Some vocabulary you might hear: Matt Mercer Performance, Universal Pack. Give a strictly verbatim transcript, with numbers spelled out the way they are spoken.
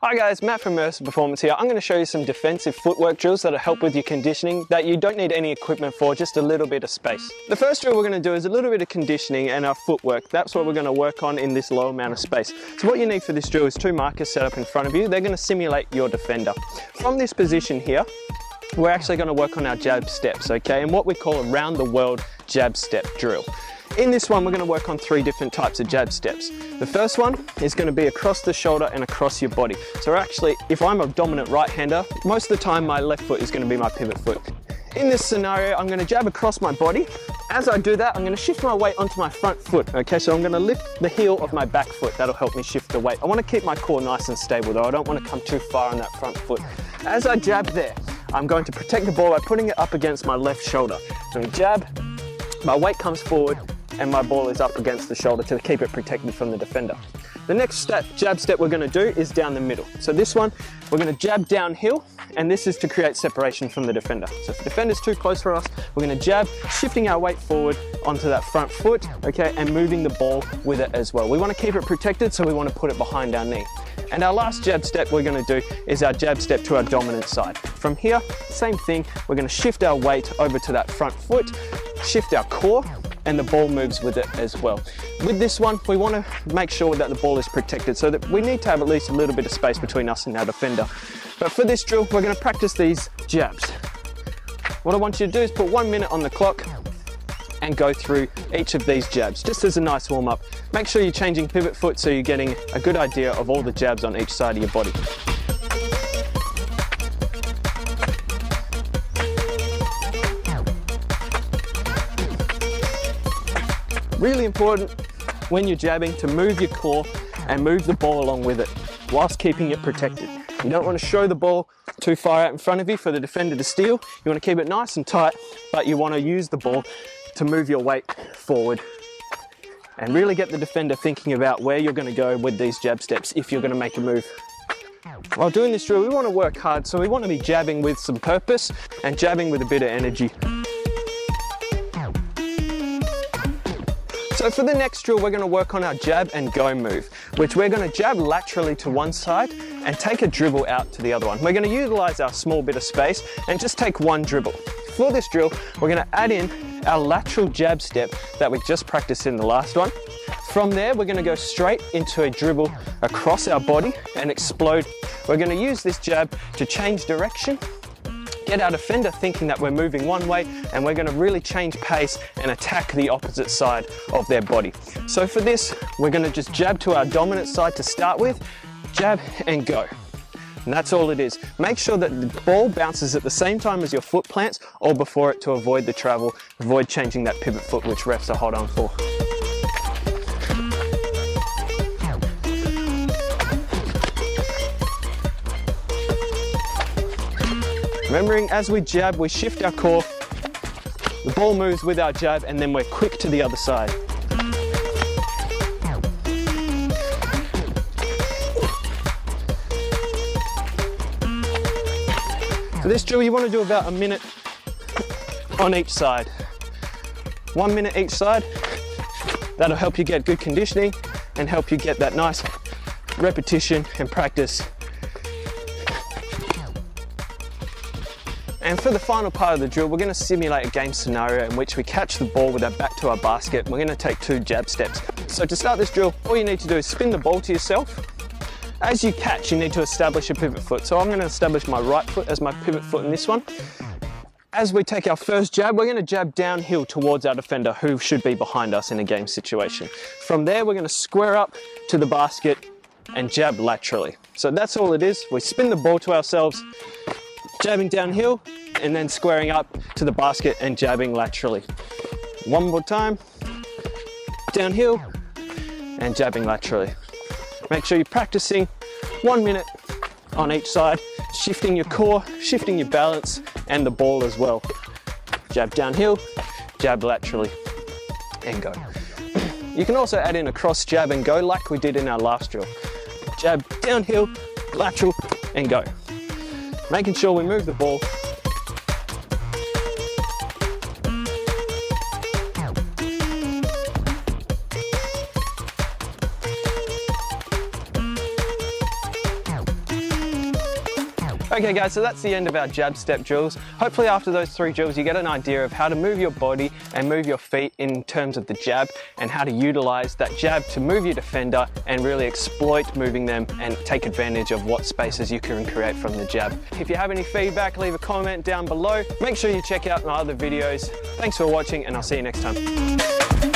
Hi guys, Matt from Mercer Performance here. I'm going to show you some defensive footwork drills that'll help with your conditioning that you don't need any equipment for, just a little bit of space. The first drill we're going to do is a little bit of conditioning and our footwork. That's what we're going to work on in this low amount of space. So what you need for this drill is two markers set up in front of you. They're going to simulate your defender. From this position here, we're actually going to work on our jab steps, okay? And what we call a round the world jab step drill. In this one, we're going to work on three different types of jab steps. The first one is going to be across the shoulder and across your body. So actually, if I'm a dominant right-hander, most of the time my left foot is going to be my pivot foot. In this scenario, I'm going to jab across my body. As I do that, I'm going to shift my weight onto my front foot, okay? So I'm going to lift the heel of my back foot. That'll help me shift the weight. I want to keep my core nice and stable though. I don't want to come too far on that front foot. As I jab there, I'm going to protect the ball by putting it up against my left shoulder. So I'm jab, my weight comes forward, and my ball is up against the shoulder to keep it protected from the defender. The next step, jab step we're going to do is down the middle. So this one, we're going to jab downhill, and this is to create separation from the defender. So if the defender's too close for us, we're going to jab, shifting our weight forward onto that front foot, okay, and moving the ball with it as well. We want to keep it protected, so we want to put it behind our knee. And our last jab step we're going to do is our jab step to our dominant side. From here, same thing, we're going to shift our weight over to that front foot, shift our core, and the ball moves with it as well. With this one, we want to make sure that the ball is protected, so that we need to have at least a little bit of space between us and our defender. But for this drill, we're going to practice these jabs. What I want you to do is put one minute on the clock and go through each of these jabs, just as a nice warm-up. Make sure you're changing pivot foot so you're getting a good idea of all the jabs on each side of your body. Really important when you're jabbing to move your core and move the ball along with it whilst keeping it protected. You don't want to show the ball too far out in front of you for the defender to steal. You want to keep it nice and tight, but you want to use the ball to move your weight forward and really get the defender thinking about where you're going to go with these jab steps if you're going to make a move. While doing this drill, we want to work hard, so we want to be jabbing with some purpose and jabbing with a bit of energy. So for the next drill, we're going to work on our jab and go move, which we're going to jab laterally to one side and take a dribble out to the other one. We're going to utilize our small bit of space and just take one dribble. For this drill, we're going to add in our lateral jab step that we just practiced in the last one. From there, we're going to go straight into a dribble across our body and explode. We're going to use this jab to change direction, get our defender thinking that we're moving one way, and we're going to really change pace and attack the opposite side of their body. So for this, we're going to just jab to our dominant side to start with, jab and go. And that's all it is. Make sure that the ball bounces at the same time as your foot plants or before it to avoid the travel, avoid changing that pivot foot, which refs are hot on for. Remembering as we jab, we shift our core, the ball moves with our jab, and then we're quick to the other side. For this drill, you want to do about a minute on each side. One minute each side. That'll help you get good conditioning and help you get that nice repetition and practice. And for the final part of the drill, we're going to simulate a game scenario in which we catch the ball with our back to our basket. We're going to take two jab steps. So to start this drill, all you need to do is spin the ball to yourself. As you catch, you need to establish a pivot foot. So I'm going to establish my right foot as my pivot foot in this one. As we take our first jab, we're going to jab downhill towards our defender, who should be behind us in a game situation. From there, we're going to square up to the basket and jab laterally. So that's all it is. We spin the ball to ourselves, jabbing downhill, and then squaring up to the basket and jabbing laterally. One more time, downhill and jabbing laterally. Make sure you're practicing one minute on each side, shifting your core, shifting your balance and the ball as well. Jab downhill, jab laterally, and go. You can also add in a cross jab and go like we did in our last drill. Jab downhill, lateral, and go. Making sure we move the ball. Okay guys, so that's the end of our jab step drills. Hopefully after those three drills you get an idea of how to move your body and move your feet in terms of the jab, and how to utilize that jab to move your defender and really exploit moving them and take advantage of what spaces you can create from the jab. If you have any feedback, leave a comment down below. Make sure you check out my other videos. Thanks for watching, and I'll see you next time.